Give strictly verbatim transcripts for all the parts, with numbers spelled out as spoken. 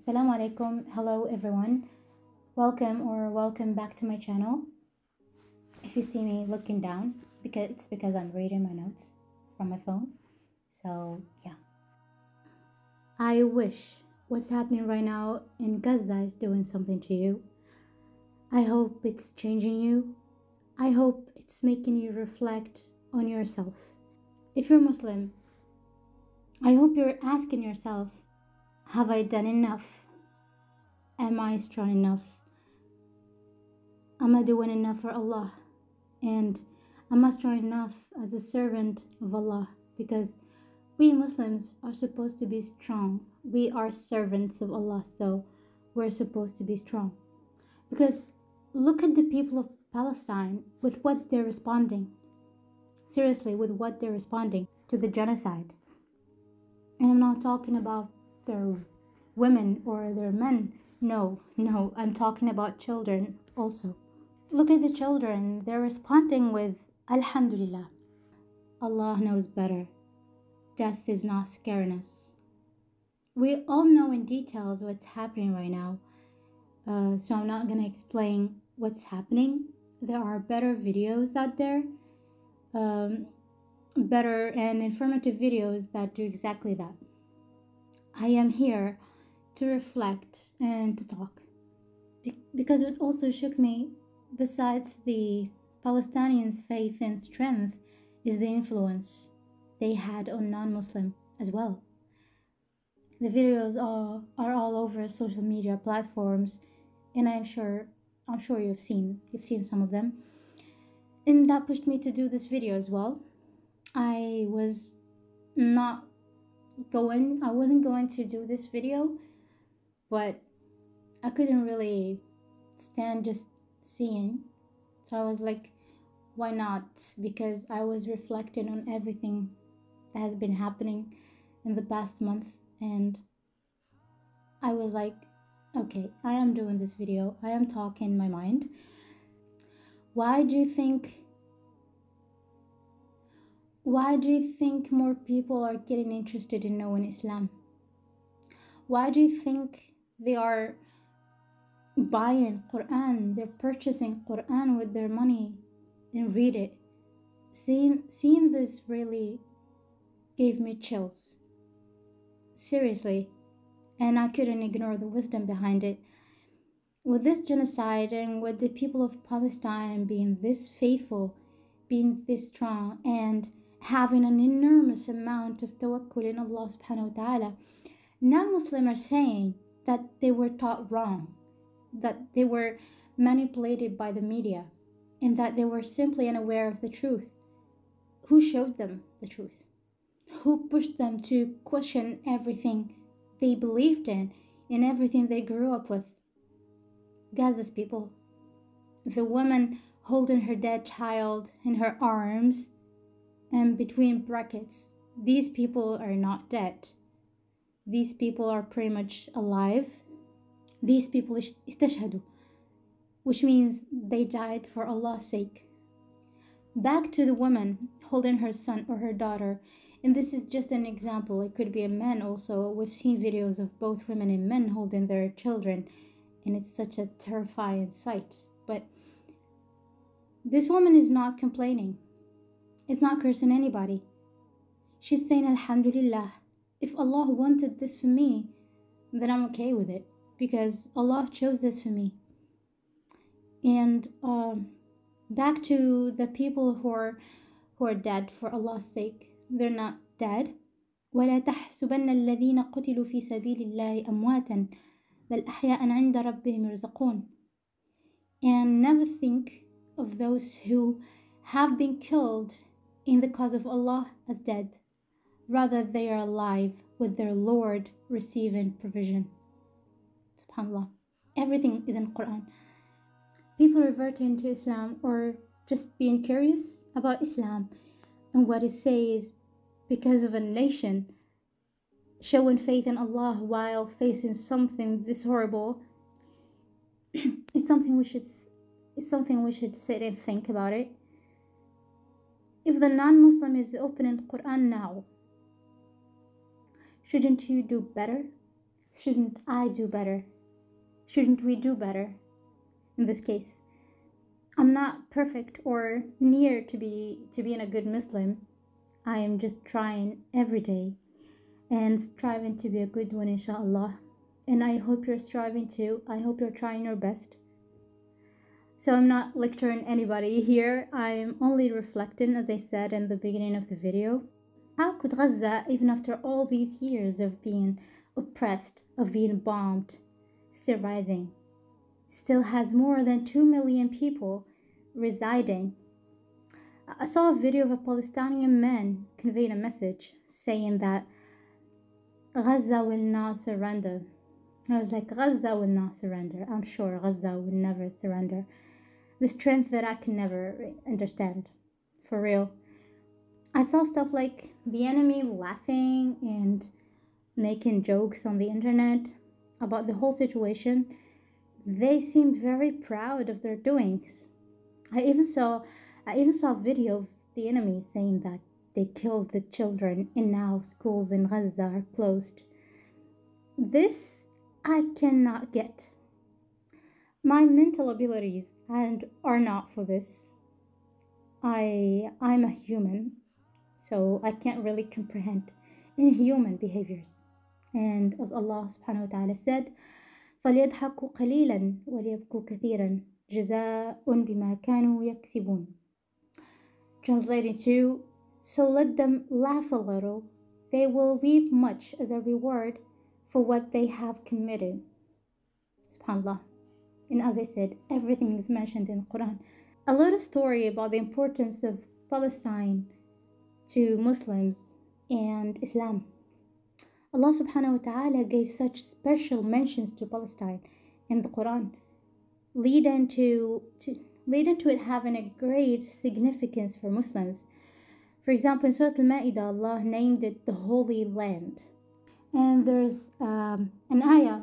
Assalamu alaikum. Hello everyone. Welcome or welcome back to my channel. If you see me looking down, because it's because I'm reading my notes from my phone. So yeah. I wish what's happening right now in Gaza is doing something to you. I hope it's changing you. I hope it's making you reflect on yourself. If you're Muslim, I hope you're asking yourself, have I done enough? Am I strong enough? Am I doing enough for Allah? And am I strong enough as a servant of Allah? Because we Muslims are supposed to be strong. We are servants of Allah, so we're supposed to be strong. Because look at the people of Palestine with what they're responding. Seriously, with what they're responding to the genocide. And I'm not talking about their women or their men. No, no, I'm talking about children also. Look at the children. They're responding with Alhamdulillah. Allah knows better. Death is not scaring us. We all know in details what's happening right now. Uh, so I'm not going to explain what's happening. There are better videos out there. Um, better and informative videos that do exactly that. I am here to reflect and to talk. Be because it also shook me, besides the Palestinians' faith and strength, is the influence they had on non-Muslim as well. The videos are, are all over social media platforms, and I'm sure I'm sure you've seen you've seen some of them. And that pushed me to do this video as well. I was not going, I wasn't going to do this video, but I couldn't really stand just seeing. So I was like, why not? Because I was reflecting on everything that has been happening in the past month. And I was like, okay, I am doing this video. I am talking my mind. Why do you think Why do you think more people are getting interested in knowing Islam? Why do you think they are buying Quran, they're purchasing Quran with their money and read it? Seeing, seeing this really gave me chills. Seriously. And I couldn't ignore the wisdom behind it. With this genocide and with the people of Palestine being this faithful, being this strong, and having an enormous amount of tawakkul in Allah subhanahu wa ta'ala, non-Muslims are saying that they were taught wrong, that they were manipulated by the media, and that they were simply unaware of the truth. Who showed them the truth? Who pushed them to question everything they believed in and everything they grew up with? Gaza's people. The woman holding her dead child in her arms, and between brackets, these people are not dead. These people are pretty much alive. These people istashhadu, which means they died for Allah's sake. Back to the woman holding her son or her daughter, and this is just an example. It could be a man also. We've seen videos of both women and men holding their children, and it's such a terrifying sight. But this woman is not complaining. It's not cursing anybody. She's saying, Alhamdulillah, if Allah wanted this for me, then I'm okay with it, because Allah chose this for me. And um, back to the people who are, who are dead for Allah's sake. They're not dead. وَلَا تَحْسُبَنَّ الَّذِينَ قُتِلُوا فِي سَبِيلِ اللَّهِ أَمْوَاتًا بَلْ أَحْيَاءً عِنْدَ رَبِّهِمْ يُرْزَقُونَ. And never think of those who have been killed in the cause of Allah as dead. Rather, they are alive with their Lord receiving provision. SubhanAllah. Everything is in Quran. People reverting to Islam or just being curious about Islam and what it says because of a nation showing faith in Allah while facing something this horrible. It's something we should It's something we should sit and think about it. If the non-Muslim is opening Quran now, shouldn't you do better? Shouldn't I do better? Shouldn't we do better? In this case, I'm not perfect or near to be to being a good Muslim. I am just trying every day and striving to be a good one, inshallah. And I hope you're striving too. I hope you're trying your best. So I'm not lecturing anybody here. I am only reflecting, as I said in the beginning of the video. How could Gaza, even after all these years of being oppressed, of being bombed, still rising, still has more than two million people residing? I saw a video of a Palestinian man conveying a message saying that Gaza will not surrender. I was like, Gaza will not surrender. I'm sure Gaza will never surrender. The strength that I can never understand. For real. I saw stuff like the enemy laughing and making jokes on the internet about the whole situation. They seemed very proud of their doings. I even saw I even saw a video of the enemy saying that they killed the children and now schools in Gaza are closed. This I cannot get. My mental abilities and are not for this. I I'm a human, so I can't really comprehend inhuman behaviors. And as Allah subhanahu wa ta'ala said, فَلْيَضْحَكُوا قَلِيلًا وَلْيَبْكُوا كَثِيرًا جَزَاءٌ بِمَا كَانُوا يَكْسِبُونَ. Translated to, so let them laugh a little, they will weep much as a reward for what they have committed. SubhanAllah. And as I said, everything is mentioned in the Quran. I wrote a story about the importance of Palestine to Muslims and Islam. Allah subhanahu wa ta'ala gave such special mentions to Palestine in the Quran, leading to, to, leading to it having a great significance for Muslims. For example, in Surah Al-Ma'idah, Allah named it the Holy Land. And there's um, an ayah,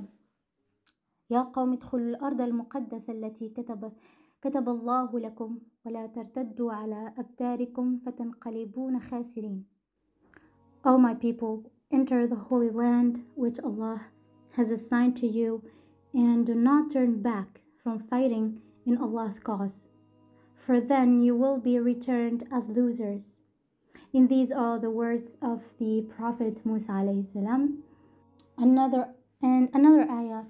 يَا قَوْمِ ادْخُلُوا الْأَرْضَ الْمُقَدَّسَ الَّتِي كَتَبَ كَتَبَ اللَّهُ لَكُمْ وَلَا تَرْتَدُّوا عَلَىٰ أَبْدَارِكُمْ فَتَنْقَلِبُونَ خَاسِرِينَ. O my people, enter the Holy Land which Allah has assigned to you, and do not turn back from fighting in Allah's cause, for then you will be returned as losers. And these are the words of the Prophet Musa alayhi salam. Another and another ayah,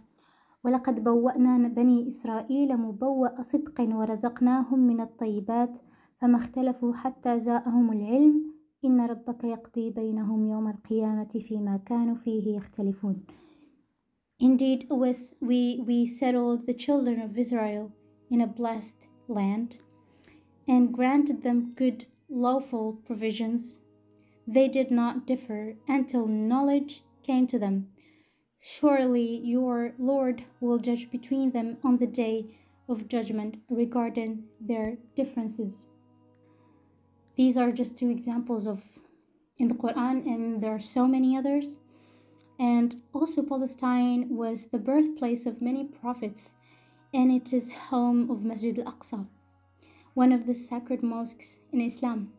وَلَقَدْ بَوَّأْنَا بَنِي إِسْرَائِيلَ مُبَوَّأَ صِدْقٍ وَرَزَقْنَاهُمْ مِنَ الطَّيِّبَاتِ فَمَا اخْتَلَفُوا حَتَّى جَاءَهُمُ الْعِلْمُ إن ربك يقضي بينهم يوم القيامة فيما كانوا فيه يختلفون. Indeed, we, we settled the children of Israel in a blessed land and granted them good lawful provisions. They did not differ until knowledge came to them. Surely your Lord will judge between them on the day of judgment regarding their differences. These are just two examples of in the Quran, and there are so many others. And also Palestine was the birthplace of many prophets, and it is home of Masjid al-Aqsa, one of the sacred mosques in Islam.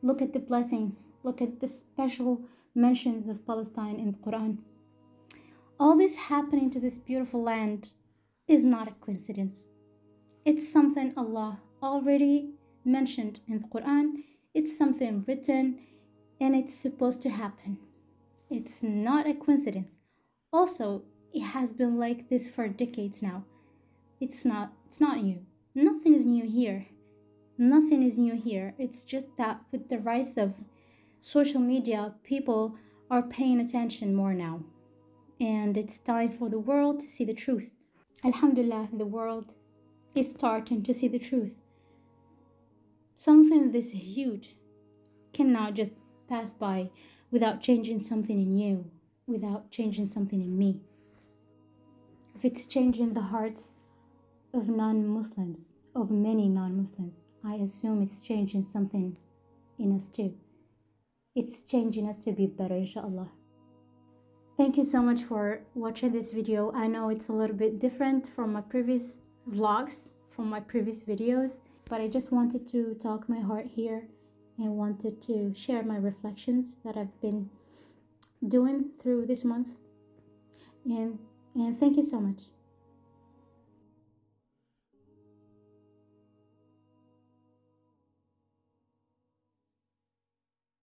Look at the blessings, look at the special mentions of Palestine in the Quran. All this happening to this beautiful land is not a coincidence. It's something Allah already mentioned in the Quran. It's something written, and it's supposed to happen. It's not a coincidence. Also, it has been like this for decades now. It's not it's not new. Nothing is new here. Nothing is new here. It's just that with the rise of social media, people are paying attention more now. And it's time for the world to see the truth. Alhamdulillah, the world is starting to see the truth. Something this huge cannot just pass by without changing something in you, without changing something in me. If it's changing the hearts of non-Muslims, of many non-Muslims, I assume it's changing something in us too. It's changing us to be better, inshallah. Thank you so much for watching this video. I know it's a little bit different from my previous vlogs, from my previous videos. But I just wanted to talk my heart here and wanted to share my reflections that I've been doing through this month. and and thank you so much.